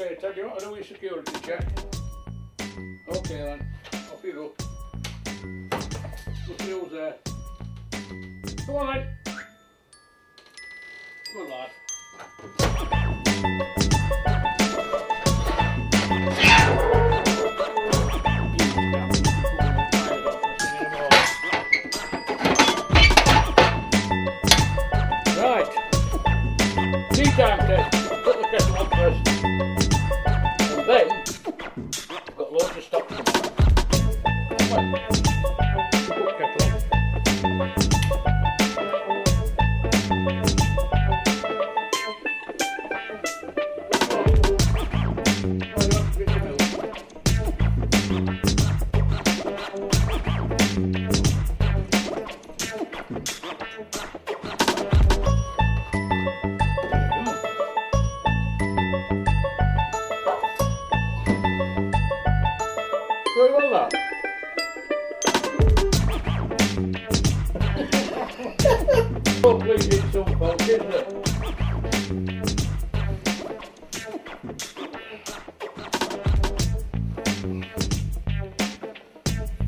Okay, tell you what, I'll do a security check. Okay then, off you go. Look at those there. Come on then. Come on lad. Right. Tea time test. Put the kettle on first. And then, I've got loads of stock coming back. Put kettle on.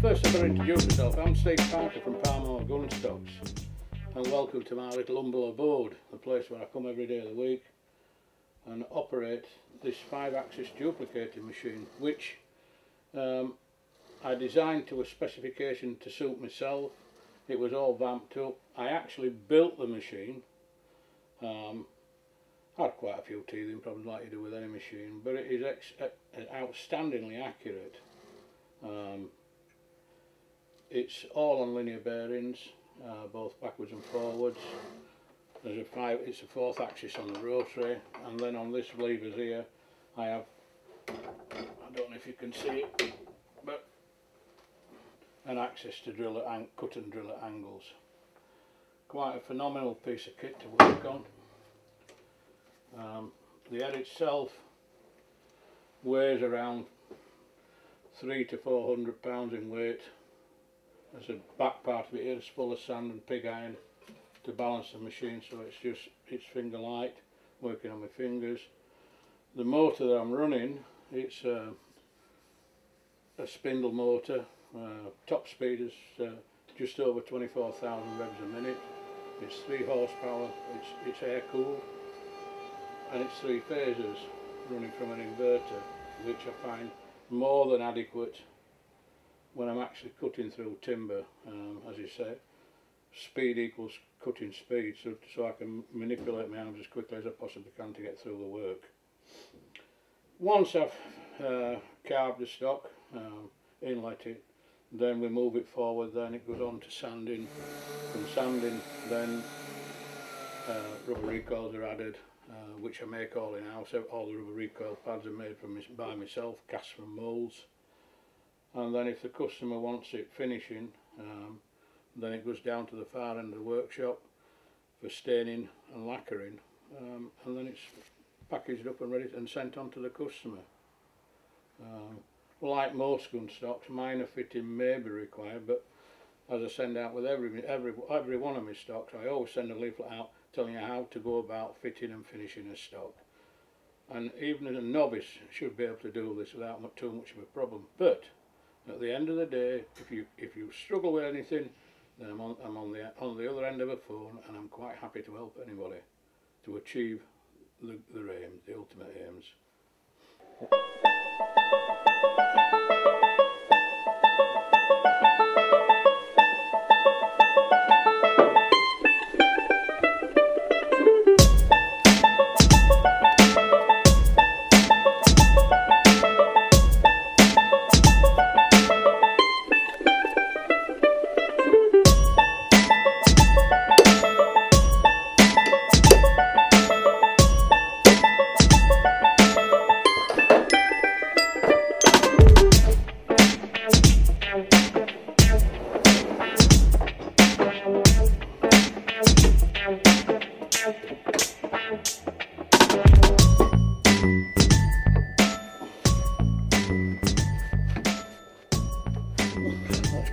First, I'm going to introduce myself. I'm Steve Parker from Parmore Gunstocks, and welcome to my little humble abode, the place where I come every day of the week and operate this 5-axis duplicating machine, which I designed to a specification to suit myself. It was all vamped up. I actually built the machine. I had quite a few teething problems like you do with any machine, but it is outstandingly accurate. It's all on linear bearings, both backwards and forwards. There's it's a 4th axis on the rotary, and then on this levers here, I have, I don't know if you can see it, but an axis to drill at cut and drill at angles. Quite a phenomenal piece of kit to work on. The head itself weighs around 300 to 400 pounds in weight. There's a back part of it here, it's full of sand and pig iron to balance the machine, so it's just, it's finger light, working on my fingers. The motor that I'm running, it's a spindle motor, top speed is just over 24,000 revs a minute. It's 3 horsepower, it's air cooled, and it's 3 phases running from an inverter, which I find more than adequate when I'm actually cutting through timber. As you say, speed equals cutting speed, so I can manipulate my arms as quickly as I possibly can to get through the work. Once I've carved the stock, inlet it, then we move it forward, then it goes on to sanding. From sanding, then rubber recoils are added, which I make all in-house. All the rubber recoil pads are made by myself, cast from moulds. And then if the customer wants it finishing, then it goes down to the far end of the workshop for staining and lacquering, and then it's packaged up and ready and sent on to the customer. Like most gun stocks, minor fitting may be required, but as I send out with every one of my stocks, I always send a leaflet out telling you how to go about fitting and finishing a stock. And even a novice should be able to do this without too much of a problem. But at the end of the day, if you struggle with anything, then I'm on the other end of a phone, and I'm quite happy to help anybody to achieve their aims, the ultimate aims.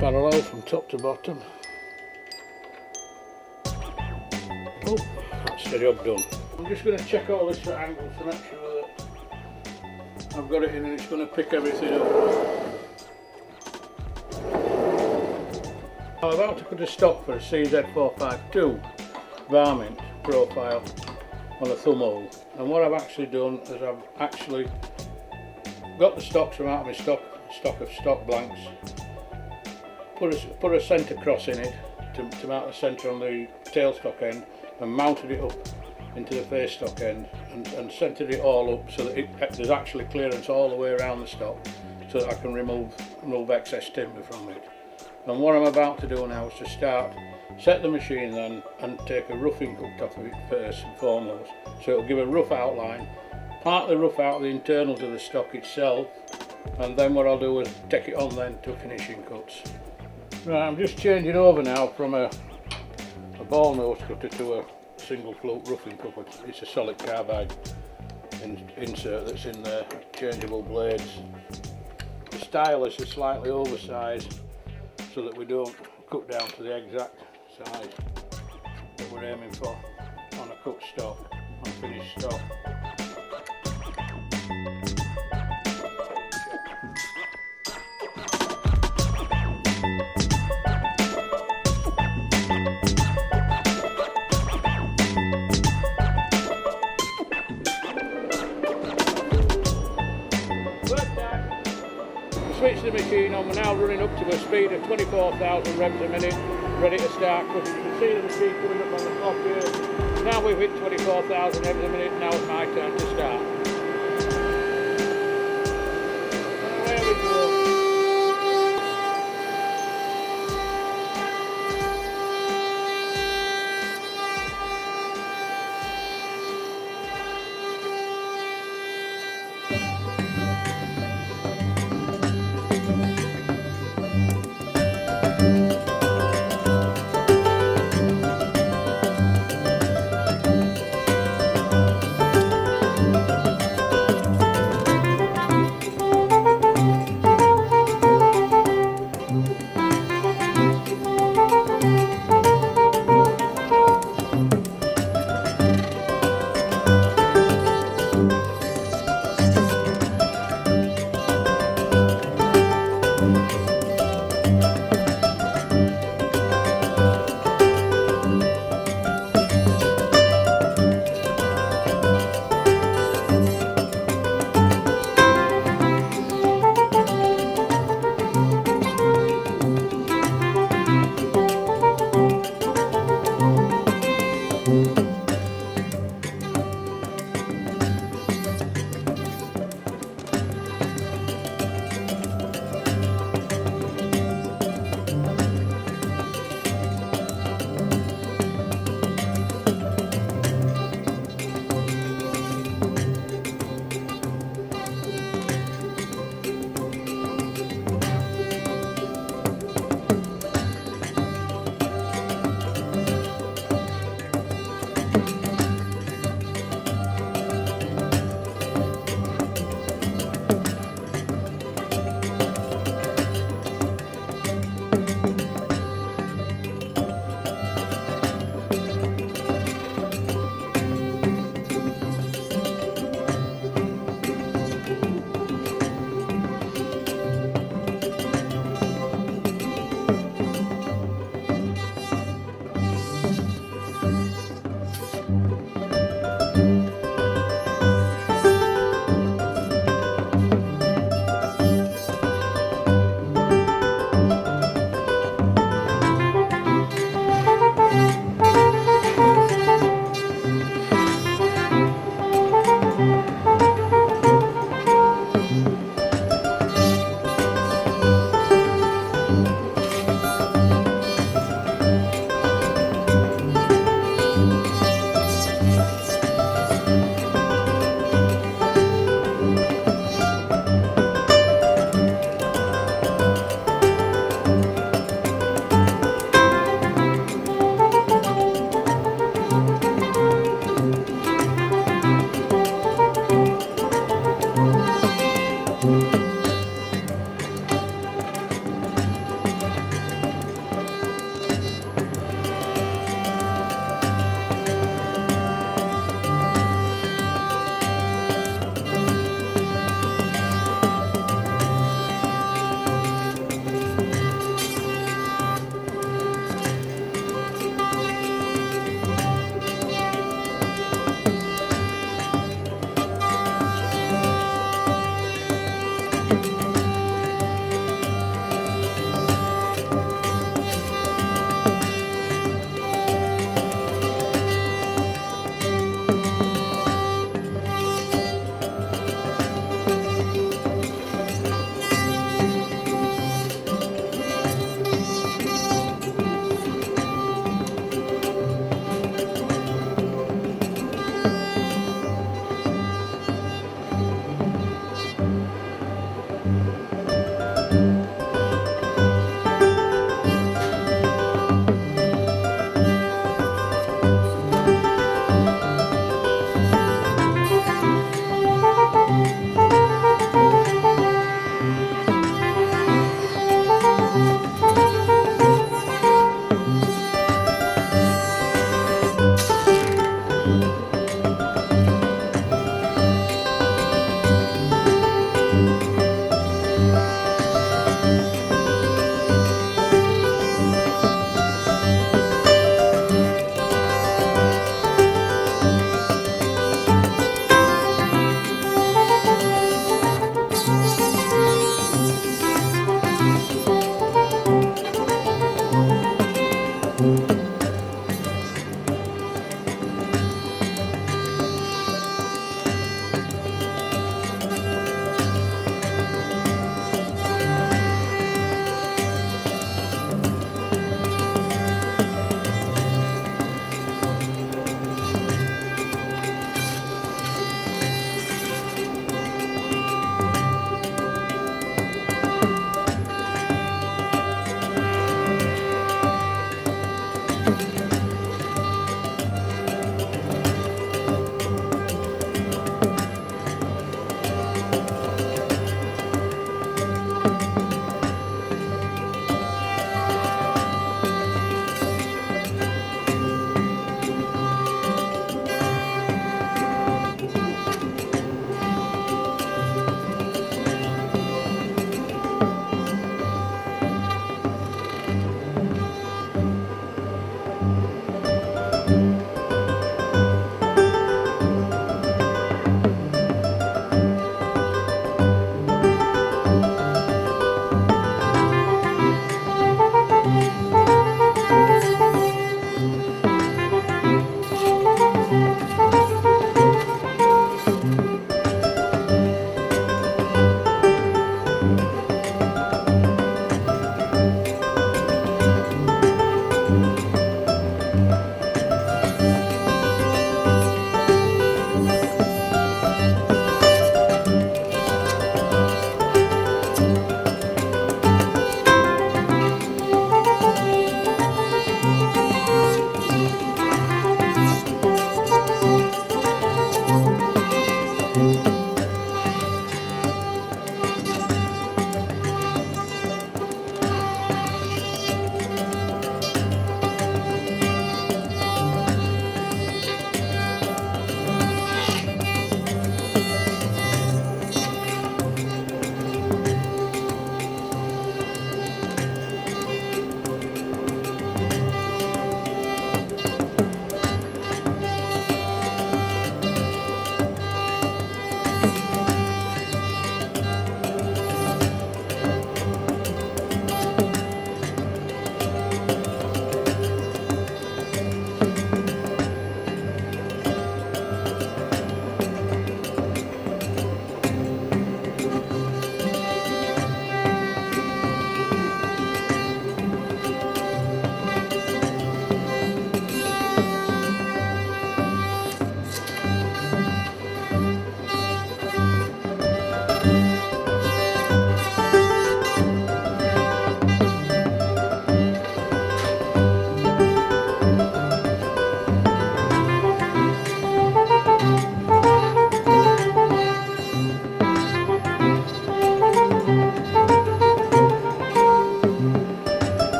Parallel from top to bottom. Oh, that's the job done. I'm just going to check all this for angles to make sure that I've got it in and it's going to pick everything up. I'm about to put a stop for a CZ452 varmint profile on a thumb hole, and what I've actually done is I've actually got the stocks from out of my stock blanks, put a centre cross in it to mount the centre on the tailstock end, and mounted it up into the face stock end and centred it all up so that there's actually clearance all the way around the stock so that I can remove excess timber from it. And what I'm about to do now is to set the machine then and take a roughing cut off of it first and foremost, so it'll give a rough outline, partly rough out the internals of the stock itself, and then what I'll do is take it on then to finishing cuts. Right, I'm just changing over now from a ball nose cutter to a single flute roughing cutter. It's a solid carbide insert that's in there, changeable blades. The stylus is slightly oversized so that we don't cut down to the exact size that we're aiming for on a cut stock, on a finished stock. Switch the machine on, we're now running up to a speed of 24,000 revs a minute, ready to start cutting. You can see the machine coming up on the clock here. Now we've hit 24,000 revs a minute, now it's my turn to start. And away we go.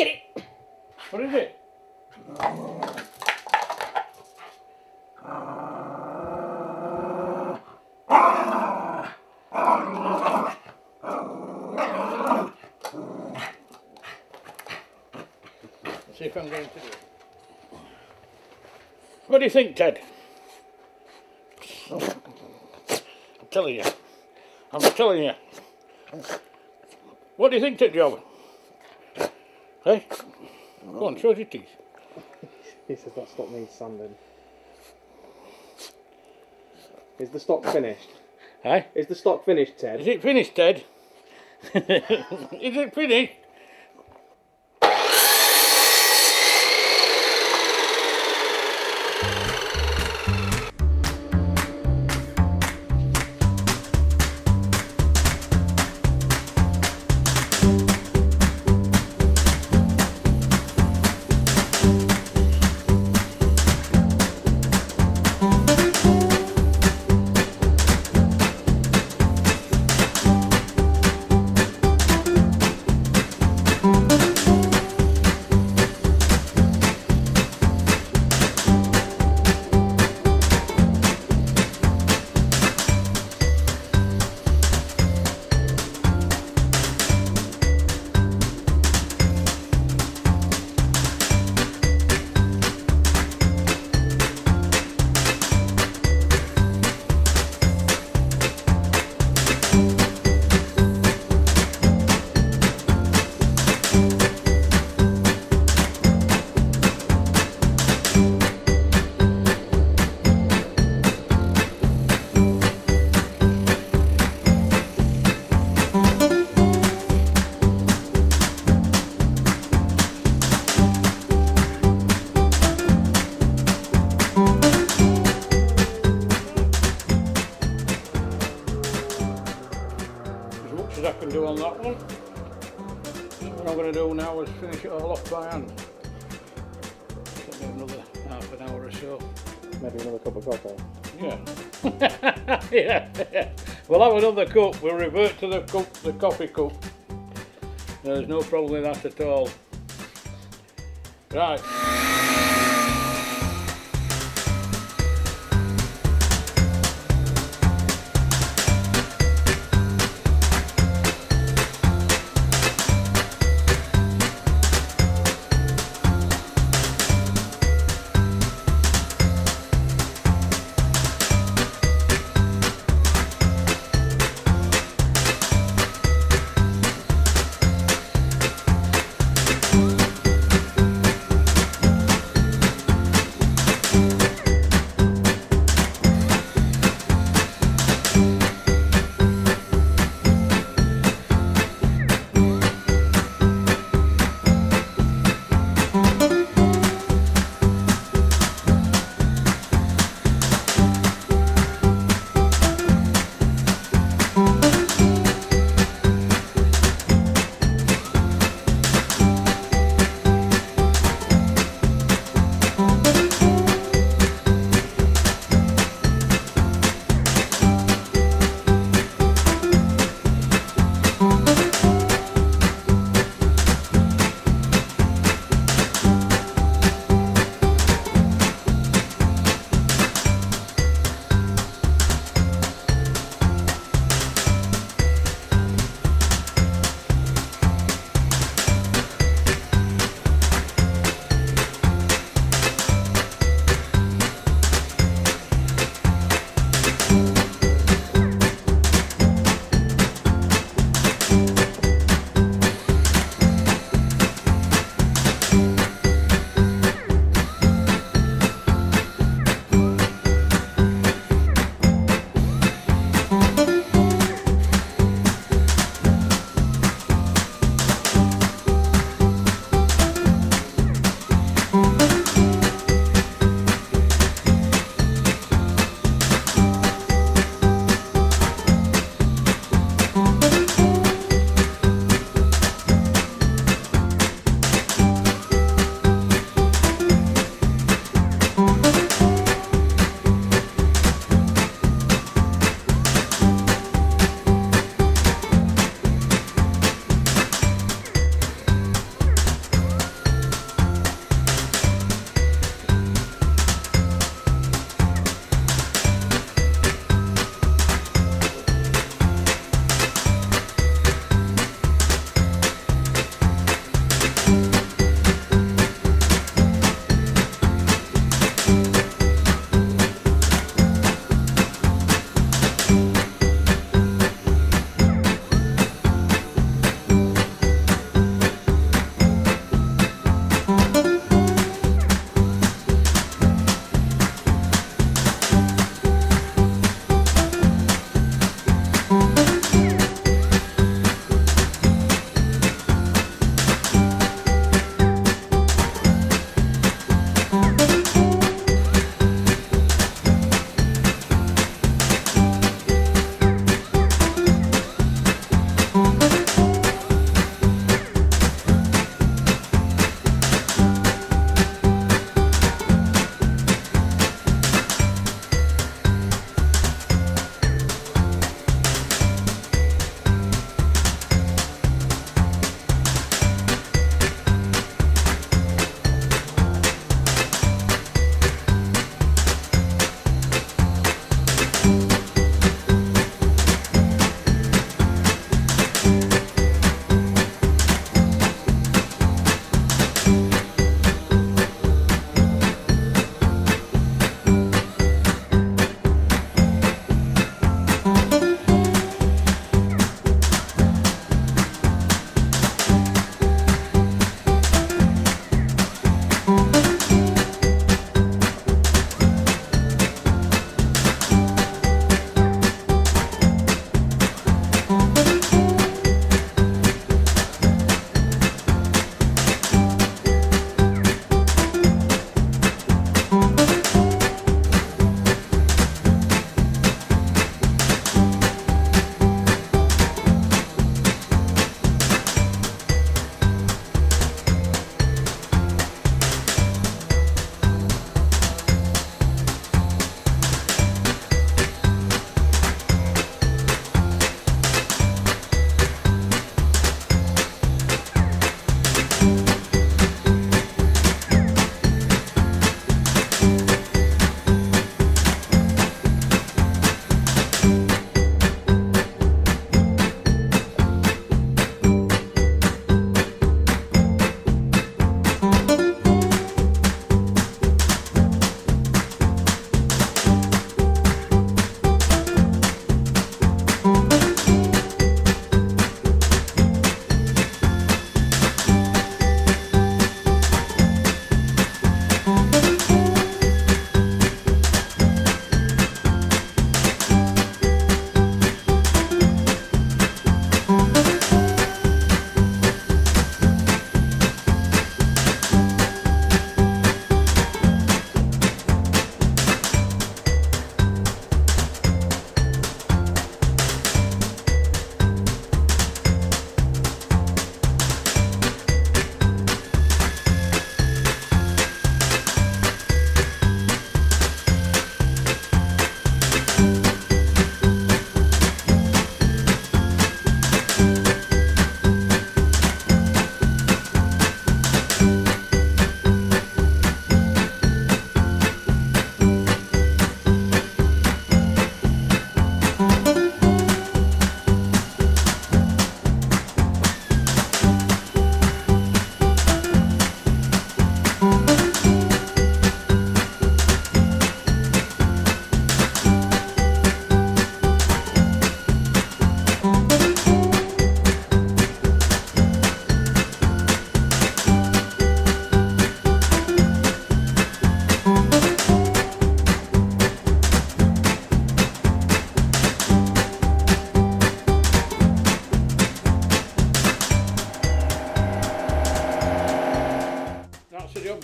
Get it. What is it? Let's see if I'm going to do it. What do you think, Ted? I'm telling you. I'm telling you. What do you think, Ted Job? Hey? Go on, show us your teeth. This has not stopped me sanding. Is the stock finished? Hey? Is the stock finished, Ted? Is it finished, Ted? Is it finished? I can do on that one. What I'm going to do now is finish it all off by hand. It'll be another half an hour or so. Maybe another cup of coffee. Yeah. Yeah. We'll have another cup. We'll revert to the cup, the coffee cup. There's no problem with that at all. Right.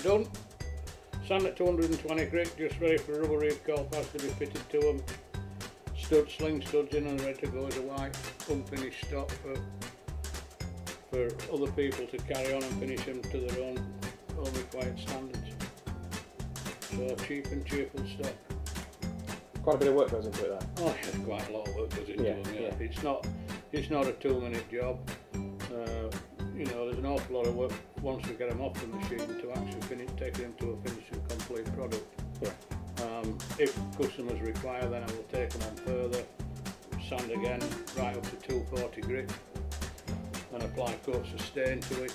done. Sand at 220 grit, just ready for a rubber reed coil pads to be fitted to them. Stud, sling studs in and ready to go as a white unfinished stock for other people to carry on and finish them to their own required standards. So cheap and cheerful stock. Quite a bit of work goes into it then? Oh yeah, quite a lot of work goes into them, yeah. It's not a 2-minute job. You know, there's an awful lot of work once we get them off the machine to actually finish, taking them to a finished and complete product. Yeah. If customers require, then I will take them on further, sand again right up to 240 grit and apply coats of stain to it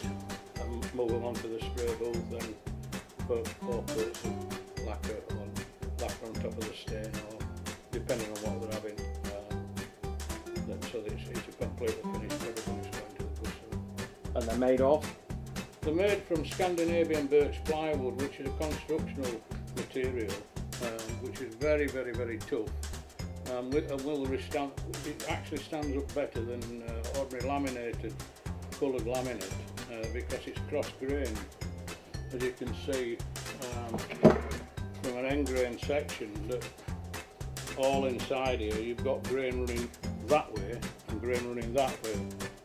and move them onto the spray booth, then put 4 coats of lacquer on top of the stain, or depending on what they're having, then so that it's a completely finished product when it's going to the customer. And they're made of? They're made from Scandinavian birch plywood, which is a constructional material. Which is very, very, very tough, and it actually stands up better than ordinary laminated, coloured laminate, because it's cross-grained. As you can see from an end-grain section, that all inside here you've got grain running that way and grain running that way,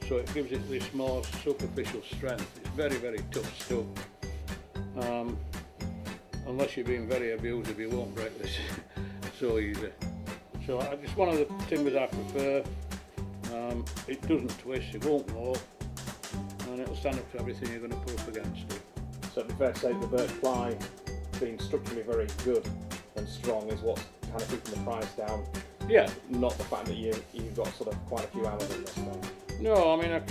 so it gives it this more superficial strength. It's very, very tough stuff. Unless you've been very abusive, you won't break this so easy. So it's one of the timbers I prefer. It doesn't twist, it won't warp, and it'll stand up to everything you're going to put up against it. So it'd be fair to say the birch ply, being structurally very good and strong, is what's kind of keeping the price down. Yeah. Not the fact that you've got sort of quite a few hours in this thing. No, I mean it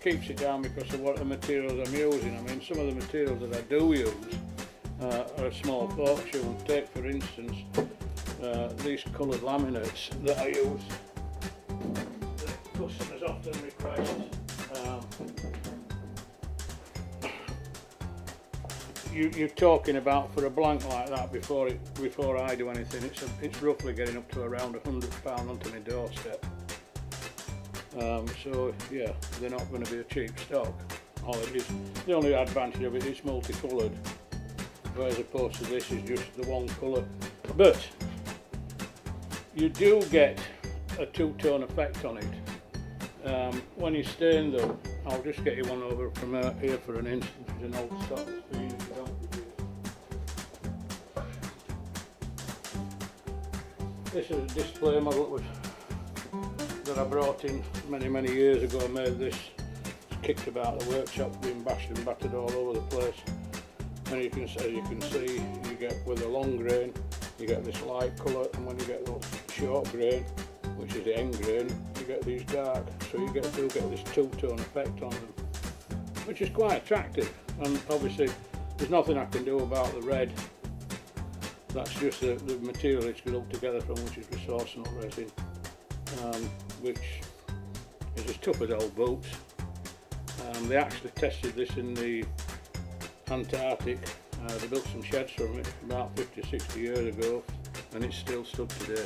keeps it down because of what the materials I'm using. I mean, some of the materials that I do use. Or a small fortune. Take for instance these coloured laminates that I use, that customers often request. You're talking about for a blank like that before I do anything, it's roughly getting up to around £100 onto my doorstep. So yeah, they're not going to be a cheap stock. The only advantage of it is multicoloured. As opposed to this is just the one colour, but you do get a two-tone effect on it. When you stain them, I'll just get you one over from here for an instant. It's an old stock. This is a display model that I brought in many years ago. I made this, it's kicked about the workshop, being bashed and battered all over the place. And as you can see, you get with a long grain, you get this light colour, and when you get the short grain, which is the end grain, you get these dark. So you do get this two-tone effect on them, which is quite attractive. And obviously, there's nothing I can do about the red. That's just the material it's glued together from, which is resource nut resin, which is as tough as old boots. They actually tested this in the Antarctic. They built some sheds from it about 50-60 years ago, and it's still stood today,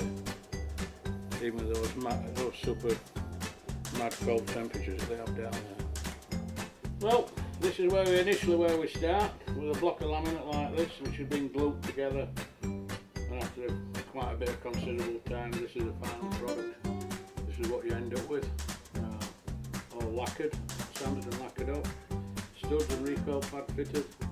even with those super mad cold temperatures they have down there. Well, this is where we start, with a block of laminate like this, which has been glued together, and after quite a bit of considerable time, this is the final product. This is what you end up with, all lacquered, sanded and lacquered up. Studs and recoil pad fitted.